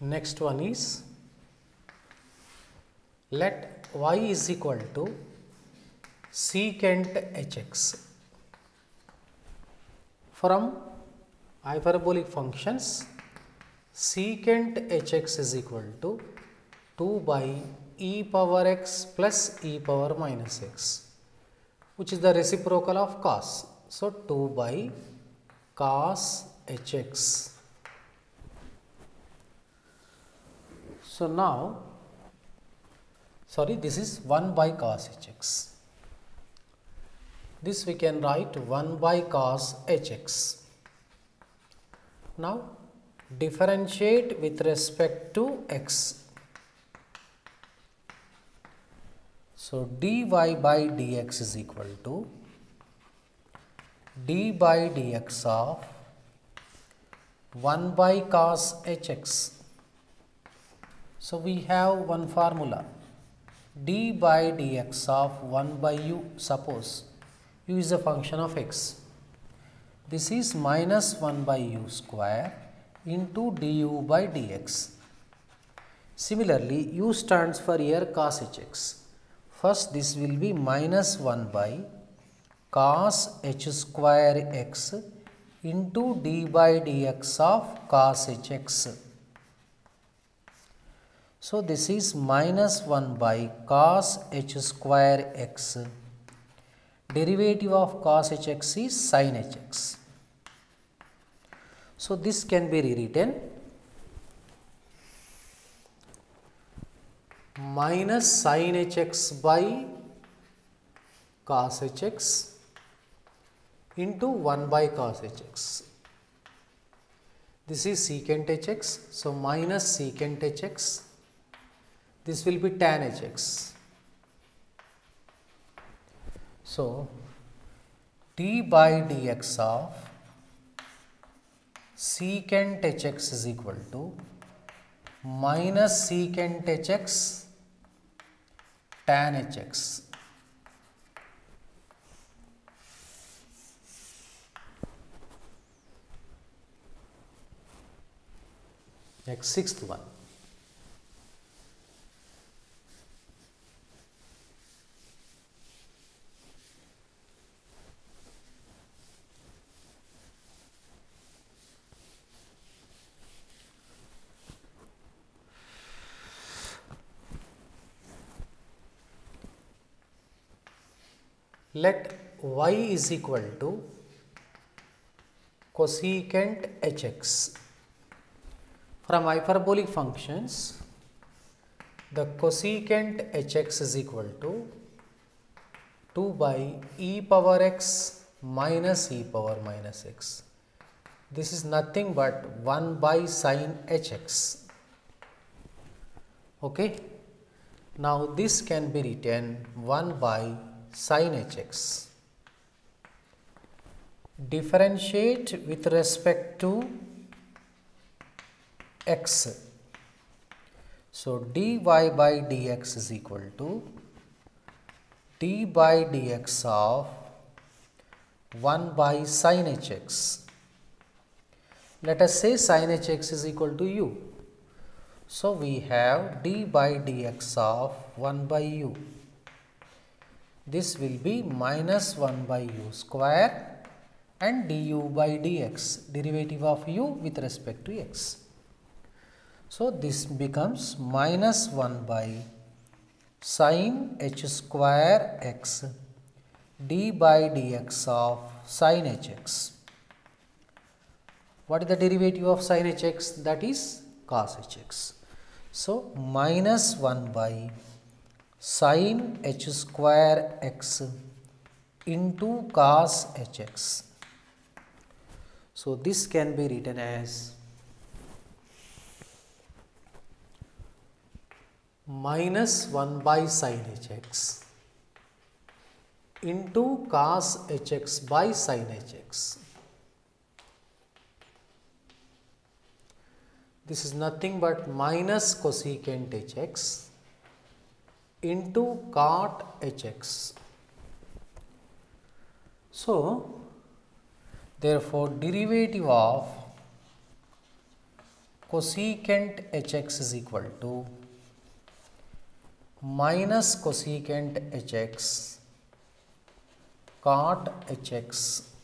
Next one is, let y is equal to secant hx from hyperbolic functions. Secant hx is equal to 2 by e power x plus e power minus x, which is the reciprocal of cos. So, 2 by cos hx. So, now this is 1 by cos hx. This we can write 1 by cos hx. Now, differentiate with respect to x. So, dy by dx is equal to d by dx of 1 by cos hx. So, we have one formula, d by dx of 1 by u, suppose u is a function of x. This is minus 1 by u square into du by dx. Similarly, u stands for here cos hx. First, this will be minus 1 by cos h square x into d by dx of cos hx. So, this is minus 1 by cos h square x. Derivative of cos hx is sin hx. So, this can be rewritten minus sin hx by cos hx into 1 by cos hx. This is secant hx. So, minus secant hx. This will be tan hx. So, d by dx of secant hx is equal to minus secant hx tan hx. Next, sixth one. Let y is equal to cosecant hx. From hyperbolic functions, the cosecant hx is equal to 2 by e power x minus e power minus x. This is nothing but 1 by sin hx. Okay. Now, this can be written 1 by sin hx. Differentiate with respect to x. So, dy by dx is equal to d by dx of 1 by sin hx. Let us say sin hx is equal to u. So, we have d by dx of 1 by u. This will be minus 1 by u square and du by dx, derivative of u with respect to x. So, this becomes minus 1 by sin h square x d by dx of sin hx. What is the derivative of sin hx? That is cos hx. So, minus 1 by sin h square x into cos hx. So, this can be written as minus 1 by sin hx into cos hx by sin hx. This is nothing but minus cosecant hx into cot hx. So, therefore, derivative of cosecant hx is equal to minus cosecant hx cot hx